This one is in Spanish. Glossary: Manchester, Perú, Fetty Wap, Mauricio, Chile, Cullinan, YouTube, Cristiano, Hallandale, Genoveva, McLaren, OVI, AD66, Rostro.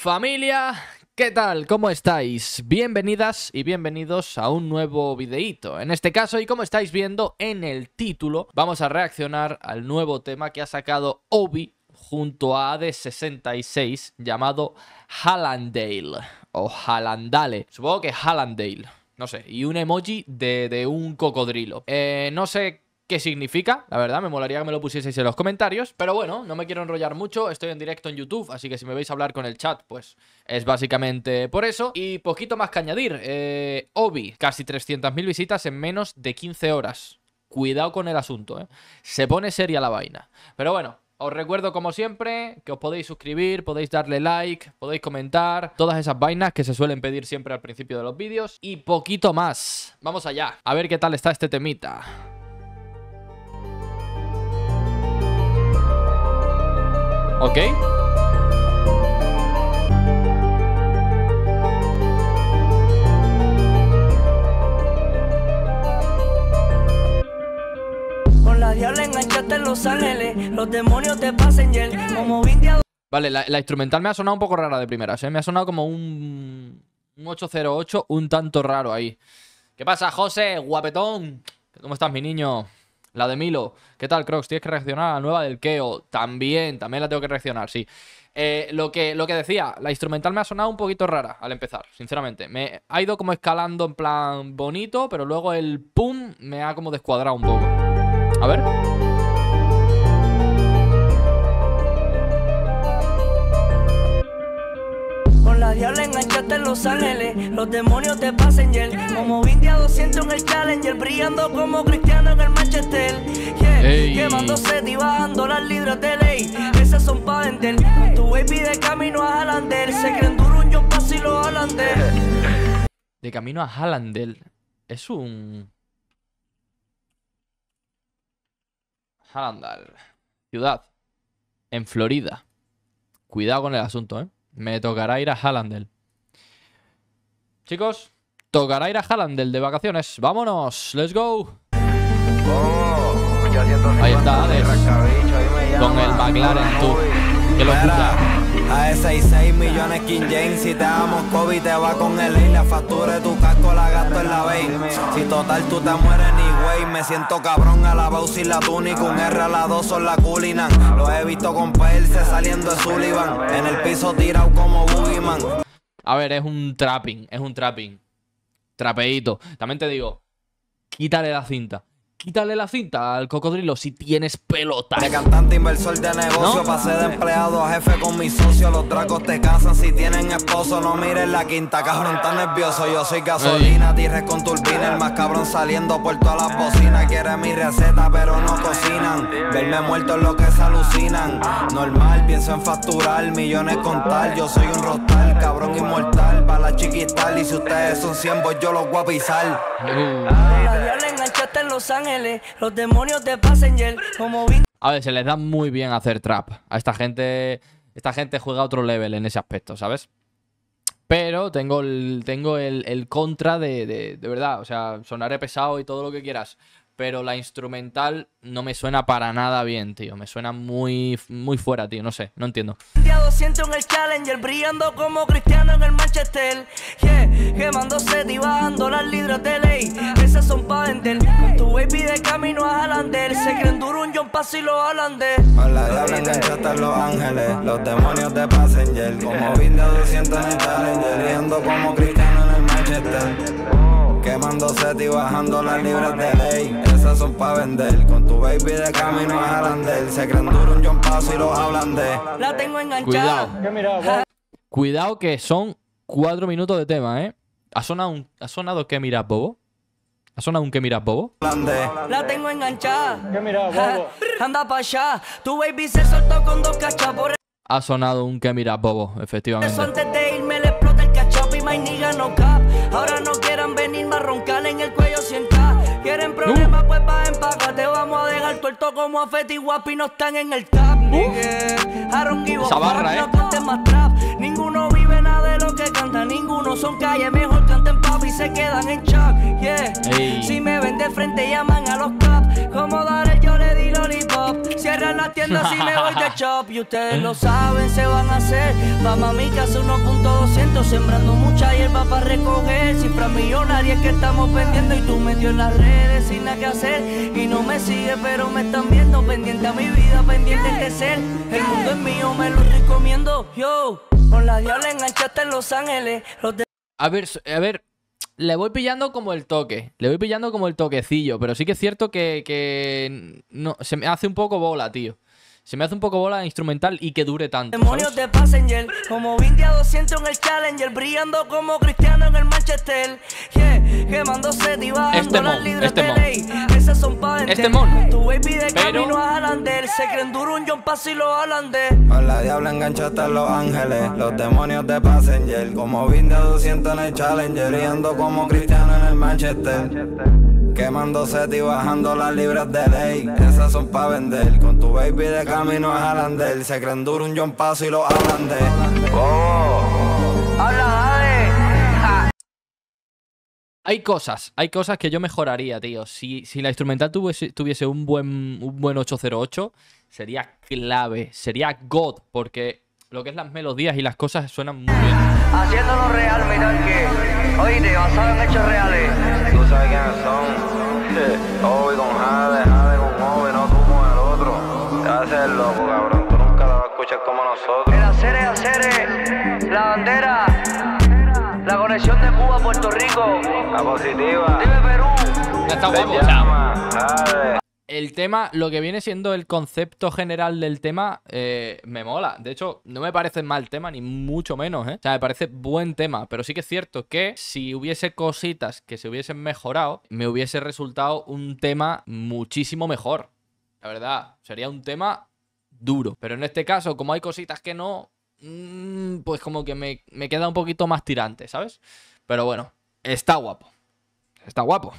Familia, ¿qué tal? ¿Cómo estáis? Bienvenidas y bienvenidos a un nuevo videíto. En este caso, y como estáis viendo en el título, vamos a reaccionar al nuevo tema que ha sacado OVI junto a AD66 llamado Hallandale o Hallandale. Supongo que Hallandale, no sé, y un emoji de un cocodrilo. No sé qué significa, la verdad, me molaría que me lo pusieseis en los comentarios, pero bueno, no me quiero enrollar mucho, estoy en directo en YouTube, así que si me veis hablar con el chat, pues es básicamente por eso, y poquito más que añadir. OVI, casi 300.000 visitas en menos de 15 horas, cuidado con el asunto, se pone seria la vaina, pero bueno. Os recuerdo, como siempre, que os podéis suscribir, podéis darle like, podéis comentar, todas esas vainas que se suelen pedir siempre al principio de los vídeos. Y poquito más. Vamos allá. A ver qué tal está este temita. ¿Ok? Vale, la instrumental me ha sonado un poco rara de primeras, me ha sonado como un 808, un tanto raro ahí. ¿Qué pasa, José? Guapetón. ¿Cómo estás, mi niño? La de Milo. ¿Qué tal, Crocs? Tienes que reaccionar a la nueva del Keo. También la tengo que reaccionar, sí. Lo que decía, la instrumental me ha sonado un poquito rara al empezar, sinceramente. Me ha ido como escalando en plan bonito, pero luego el pum me ha como descuadrado un poco. A ver. Con la diabla enganchaste en Los Ángeles, los demonios te pasan gel. Como Vindy a 200 en el Challenger, brillando como Cristiano en el Manchester. Quemándose y bajando las libras de ley. Esas son pa' vender. Con tu baby de camino a Hallandale, se creen duro un yo paso y los Hallandale. De camino a Hallandale. Es un... Hallandale, ciudad, en Florida. Cuidado con el asunto, Me tocará ir a Hallandale. Chicos, tocará ir a Hallandale de vacaciones. Vámonos, let's go. Ahí está Ades, con el McLaren, tú. Qué locura. AD66 millones King James. Si te damos COVID te va con el ley. La factura de tu casco la gasto en la vein. Si total tú te mueres ni güey. Me siento cabrón a la Bausi y la túnica. Un R a la 2 son la Cullinan. Los he visto con Perse saliendo de Sullivan. En el piso tirado como Boogeyman. A ver, es un trapping, trapeíto. También te digo, quítale la cinta. Quítale la cinta al cocodrilo si tienes pelota. De cantante, inversor de negocio, ¿no? Pasé de empleado a jefe con mis socios. Los tracos te cansan si tienen esposo. No mires la quinta, cabrón, tan nervioso. Yo soy gasolina, tires con turbina. El más cabrón saliendo por todas las bocinas. Quieren mi receta, pero no cocinan. Verme muerto es lo que se alucinan. Normal, pienso en facturar, millones contar. Yo soy un rostal, cabrón inmortal. Bala chiquital, y si ustedes son 100, pues yo los voy a pisar. En Los Ángeles, los demonios te pasan gel, como... A ver, se les da muy bien hacer trap. A esta gente juega a otro level en ese aspecto, ¿sabes? Pero tengo el contra de verdad, o sea, sonaré pesado y todo lo que quieras, pero la instrumental no me suena para nada bien, tío. Me suena muy fuera, tío. No sé, no entiendo. Día 200 en el Challenger, brillando como Cristiano en el Manchester. Quemándose y bajando las libras de ley. Esas son pa' vender. Con tu baby de camino a Hallandale, se creen duro un John Paso y los Hallandale. Con la diabla enganchaste en Los Ángeles, los demonios te pasan gel. Como Vindy a 200 en el Challenger, brillando como Cristiano en el Manchester. Quemándose y bajando las libras de ley. Esas son pa' vender. Con tu baby de camino a Hallandale, se creen duro un John Paso y los Hallandale. La tengo enganchada. Cuidado. Cuidado que son 4 minutos de tema, ¿Ha sonado qué miras, bobo? ¿Ha sonado un qué miras, bobo? La tengo enganchada. ¿Qué miras, bobo? Anda pa' allá. Tu baby se soltó con 2 cachas. Ha sonado un qué miras, bobo, efectivamente. Eso antes de irme le explota el cachapo y my nigga no cap. Ahora no quieran venir más roncar en el cuello 100k. Quieren problemas, pues va en paca. Te vamos a dejar tuerto como a Fetty Wap y no están en el tap. Esa barra, no canten más trap. Ninguno vive nada de lo que canta. Ninguno son calle, mejor canten pop y se quedan en shock. Si me ven de frente llaman a los cap. Como daré yo le di lollipop. Cierra la las tiendas y me voy de shop. Y ustedes lo saben, se van a hacer. Vamos a mi casa 1.200, sembrando mucha hierba para recoger. Cifra millonaria que estamos vendiendo. Y tú metió en las redes sin nada que hacer. Y no me sigue, pero me están viendo. Pendiente a mi vida, pendiente a crecer. El mundo es mío, me lo recomiendo. Yo, con la diabla enganchaste en Los Ángeles. A ver. Le voy pillando como el toque. Le voy pillando como el toquecillo. Pero sí que es cierto que no, se me hace un poco bola, tío. Se me hace un poco bola instrumental y que dure tanto. Demonios de Passenger, como Vindy a 200 en el Challenger, brillando como Cristiano en el Manchester. Yeah, quemándose y bajando las libras de ley. Esas son pa' vender. Este mon. Tu baby de camino a Hallandale, se creen duro un John Pass y los Hallandale. Con la diabla enganchaste en Los Ángeles, los demonios de Passenger, como Vindy a 200 en el Challenger, brillando como Cristiano en el Manchester. Quemando set y bajando las libras de ley. Esas son pa' vender. Con tu baby de camino a Hallandale, se creen duro un John Paso y los Hallandale. ¡Habla, Jade! Hay cosas que yo mejoraría, tío. Si la instrumental tuviese un buen 808, sería clave, sería God. Porque lo que es las melodías y las cosas suenan muy bien. Haciéndolo real, mirad que oíste, basado en hechos reales. Tú sabes quiénes son. OVI con Jade, Jade con OVI, no tú con el otro. Te vas a hacer loco, cabrón, tú nunca la vas a escuchar como nosotros. El hacer, la bandera, la conexión de Cuba a Puerto Rico, la positiva, dime Perú, ya está guapo, chao. El tema, lo que viene siendo el concepto general del tema, me mola. De hecho, no me parece mal tema, ni mucho menos, ¿eh? O sea, me parece buen tema. Pero sí que es cierto que si hubiese cositas que se hubiesen mejorado, me hubiese resultado un tema muchísimo mejor. La verdad, sería un tema duro. Pero en este caso, como hay cositas que no, pues como que me queda un poquito más tirante, ¿sabes? Pero bueno, está guapo. Está guapo.